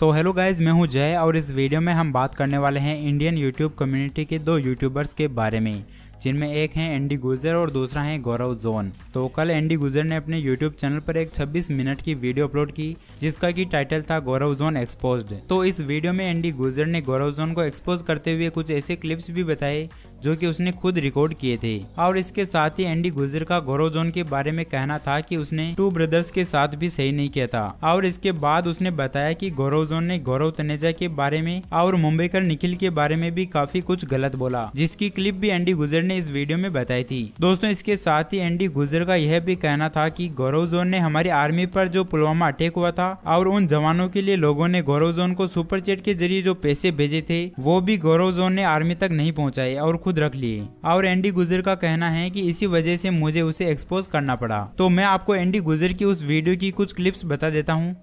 So hello guys, मैं हूं जय और इस वीडियो में हम बात करने वाले हैं इंडियन यूट्यूब कम्युनिटी के दो यूट्यूबर्स के बारे में, जिनमें एक हैं एंडी गुज्जर और दूसरा है गौरव जोन। तो कल एंडी गुज्जर ने अपने यूट्यूब चैनल पर एक 26 मिनट की वीडियो अपलोड की, जिसका की टाइटल था गौरव जोन एक्सपोज्ड। तो इस वीडियो में एंडी गुज्जर ने गौरव जोन को एक्सपोज करते हुए कुछ ऐसे क्लिप्स भी बताए जो कि उसने खुद रिकॉर्ड किए थे। और इसके साथ ही एंडी गुज्जर का गौरव जोन के बारे में कहना था कि उसने टू ब्रदर्स के साथ भी सही नहीं किया था। और इसके बाद उसने बताया कि गौरव जोन ने गौरव तनेजा के बारे में और मुंबईकर निखिल के बारे में भी काफी कुछ गलत बोला, जिसकी क्लिप भी एंडी गुज्जर ने इस वीडियो में बताई थी। दोस्तों, इसके साथ ही एंडी गुज्जर का यह भी कहना था कि गौरव जोन ने हमारी आर्मी पर जो पुलवामा अटैक हुआ था और उन जवानों के लिए लोगों ने गौरव जोन को सुपर चैट के जरिए जो पैसे भेजे थे वो भी गौरव जोन ने आर्मी तक नहीं पहुंचाए और खुद रख लिए। और एंडी गुज्जर का कहना है कि इसी वजह से मुझे उसे एक्सपोज करना पड़ा। तो मैं आपको एंडी गुज्जर की उस वीडियो की कुछ क्लिप्स बता देता हूँ।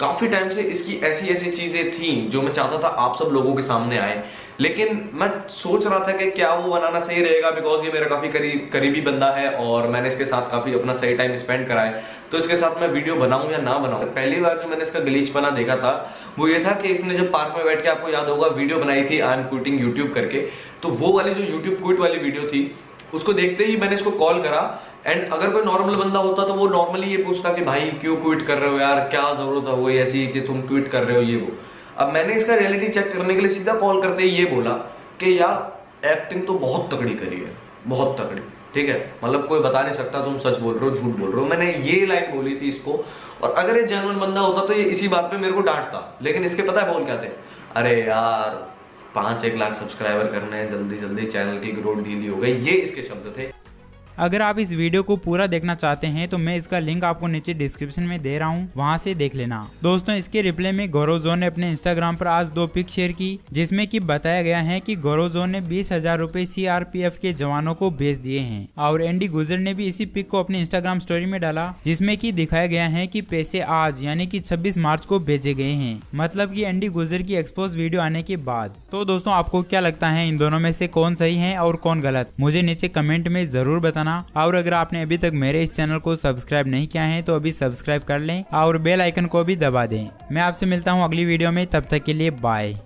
काफी टाइम से इसकी ऐसी चीजें थी जो मैं चाहता था आप सब लोगों के सामने आए, लेकिन मैं सोच रहा था कि क्या वो बनाना सही रहेगा, बिकॉज ये मेरा काफी करीबी बंदा है और मैंने इसके साथ काफी अपना सही टाइम स्पेंड करा है। तो इसके साथ मैं वीडियो बनाऊं या ना बनाऊं। पहली बार जो मैंने इसका गलीचपना देखा था वो ये था कि इसने जब पार्क में बैठ के, आपको याद होगा, वीडियो बनाई थी आई एम क्विटिंग यूट्यूब करके, तो वो वाली जो यूट्यूब क्विट वाली वीडियो थी उसको देखते ही मैंने इसको कॉल करा। एंड अगर कोई नॉर्मल बंदा होता तो वो नॉर्मली ये पूछता कि भाई क्यों ट्वीट कर रहे हो यार, क्या जरूरत है वो ऐसी कि तुम ट्वीट कर रहे हो ये वो। अब मैंने इसका रियलिटी चेक करने के लिए सीधा कॉल करते ही ये बोला कि यार एक्टिंग तो बहुत तगड़ी करी है, बहुत तगड़ी, ठीक है, मतलब कोई बता नहीं सकता तुम सच बोल रहे हो झूठ बोल रहे हो। मैंने ये लाइन बोली थी इसको, और अगर ये जेन्युइन बंदा होता तो ये इसी बात पे मेरे को डांटता, लेकिन इसके पता है बोल क्या थे, अरे यार 5-1 लाख सब्सक्राइबर करने हैं जल्दी जल्दी, चैनल की ग्रोथ ढीली हो गई, ये इसके शब्द थे। अगर आप इस वीडियो को पूरा देखना चाहते हैं तो मैं इसका लिंक आपको नीचे डिस्क्रिप्शन में दे रहा हूं, वहां से देख लेना। दोस्तों, इसके रिप्लाई में गौरव जोन ने अपने इंस्टाग्राम पर आज 2 पिक शेयर की, जिसमें कि बताया गया है कि गौरव जोन ने 20,000 रुपए CRPF के जवानों को भेज दिए हैं। और एंडी गुज्जर ने भी इसी पिक को अपने इंस्टाग्राम स्टोरी में डाला, जिसमे की दिखाया गया है की पैसे आज यानी की 26 मार्च को भेजे गए हैं, मतलब की एंडी गुज्जर की एक्सपोज वीडियो आने के बाद। तो दोस्तों, आपको क्या लगता है इन दोनों में से कौन सही है और कौन गलत, मुझे नीचे कमेंट में जरूर बताना। और अगर आपने अभी तक मेरे इस चैनल को सब्सक्राइब नहीं किया है तो अभी सब्सक्राइब कर लें और बेल आइकन को भी दबा दें। मैं आपसे मिलता हूं अगली वीडियो में, तब तक के लिए बाय।